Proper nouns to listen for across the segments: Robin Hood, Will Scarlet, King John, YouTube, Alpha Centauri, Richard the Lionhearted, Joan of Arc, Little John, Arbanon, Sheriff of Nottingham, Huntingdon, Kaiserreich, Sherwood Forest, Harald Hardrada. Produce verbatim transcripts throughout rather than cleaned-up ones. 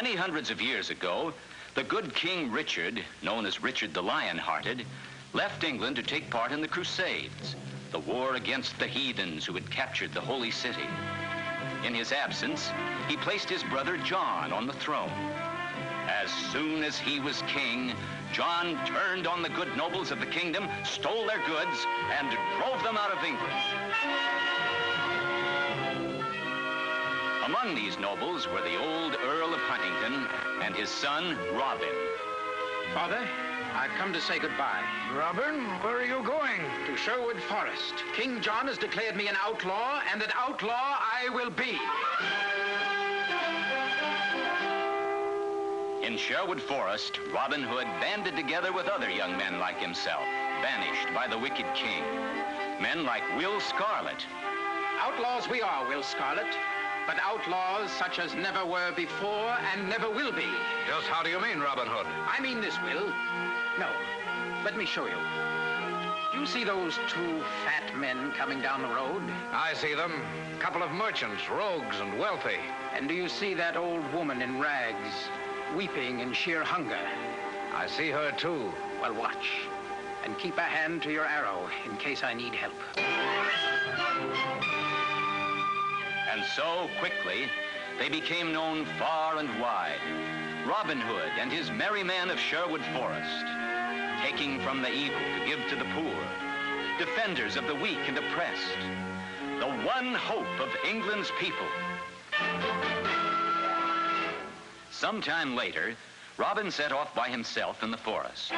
Many hundreds of years ago, the good King Richard, known as Richard the Lionhearted, left England to take part in the Crusades, the war against the heathens who had captured the Holy City. In his absence, he placed his brother John on the throne. As soon as he was king, John turned on the good nobles of the kingdom, stole their goods, and drove them out of England. Among these nobles were the old Earl of Huntingdon and his son, Robin. Father, I've come to say goodbye. Robin, where are you going? To Sherwood Forest. King John has declared me an outlaw, and an outlaw I will be. In Sherwood Forest, Robin Hood banded together with other young men like himself, banished by the wicked king. Men like Will Scarlet. Outlaws we are, Will Scarlet, but outlaws such as never were before and never will be. Just how do you mean, Robin Hood? I mean this, Will. No, let me show you. Do you see those two fat men coming down the road? I see them. A couple of merchants, rogues and wealthy. And do you see that old woman in rags? Weeping in sheer hunger. I see her too. Well, watch. And keep a hand to your arrow in case I need help. And so quickly, they became known far and wide. Robin Hood and his merry men of Sherwood Forest, taking from the evil to give to the poor, defenders of the weak and oppressed, the one hope of England's people. Sometime later, Robin set off by himself in the forest.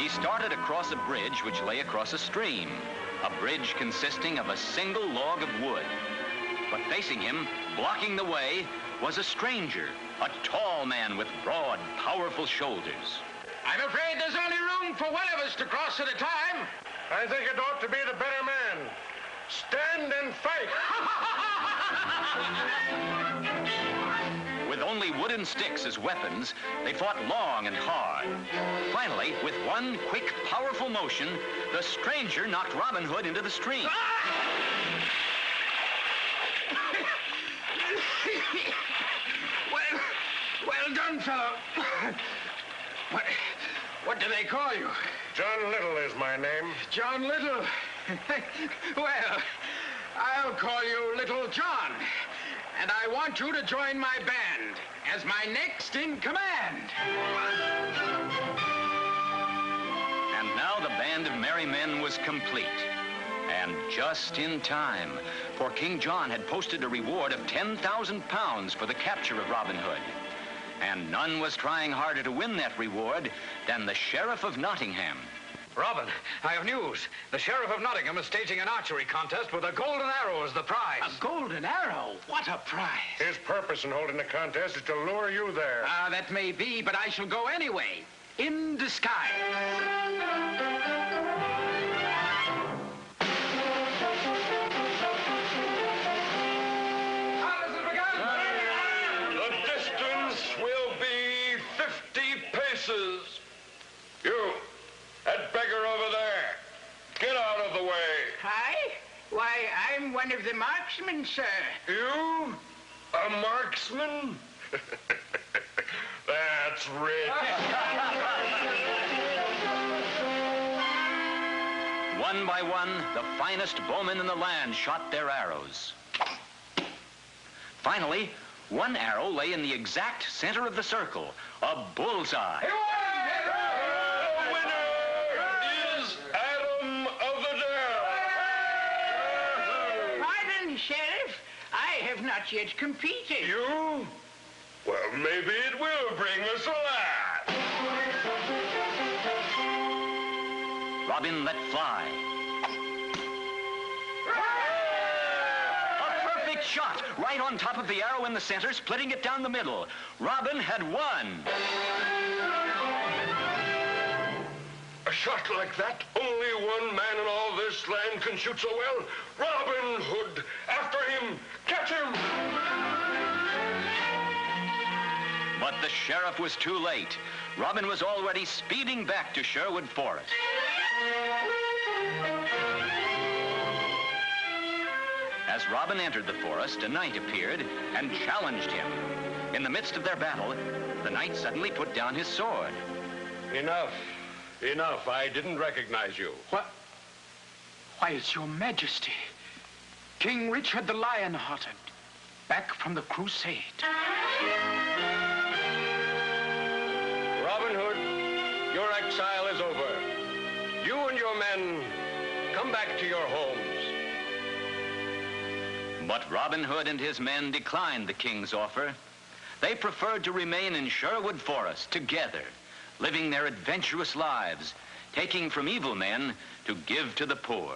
He started across a bridge which lay across a stream, a bridge consisting of a single log of wood. But facing him, blocking the way, was a stranger, a tall man with broad, powerful shoulders. I'm afraid there's only room for one of us to cross at a time. I think it ought to be the better man. Stand and fight! With only wooden sticks as weapons, they fought long and hard. Finally, with one quick, powerful motion, the stranger knocked Robin Hood into the stream. well, well done, fellow. What, what do they call you? John Little is my name. John Little. Well, I'll call you Little John, and I want you to join my band as my next in command. And now the band of merry men was complete, and just in time, for King John had posted a reward of ten thousand pounds for the capture of Robin Hood, and none was trying harder to win that reward than the Sheriff of Nottingham. Robin, I have news. The Sheriff of Nottingham is staging an archery contest with a golden arrow as the prize. A golden arrow? What a prize! His purpose in holding the contest is to lure you there. Ah, uh, that may be, but I shall go anyway. In disguise. How does it begin? The distance will be fifty paces. You... that beggar over there. Get out of the way. I? Why, I'm one of the marksmen, sir. You? A marksman? That's rich. One by one, the finest bowmen in the land shot their arrows. Finally, one arrow lay in the exact center of the circle, a bullseye. Sheriff, I have not yet competed. You? Well, maybe it will bring us a laugh. Robin let fly. A perfect shot, right on top of the arrow in the center, splitting it down the middle. Robin had won. A shot like that, only one man in all this land can shoot so well. Robin Hood, after him, catch him! But the sheriff was too late. Robin was already speeding back to Sherwood Forest. As Robin entered the forest, a knight appeared and challenged him. In the midst of their battle, the knight suddenly put down his sword. Enough. Enough. I didn't recognize you. What? Why, it's your Majesty, King Richard the Lionhearted, back from the crusade. Robin Hood, your exile is over. You and your men, come back to your homes. But Robin Hood and his men declined the king's offer. They preferred to remain in Sherwood Forest together, living their adventurous lives, taking from evil men to give to the poor.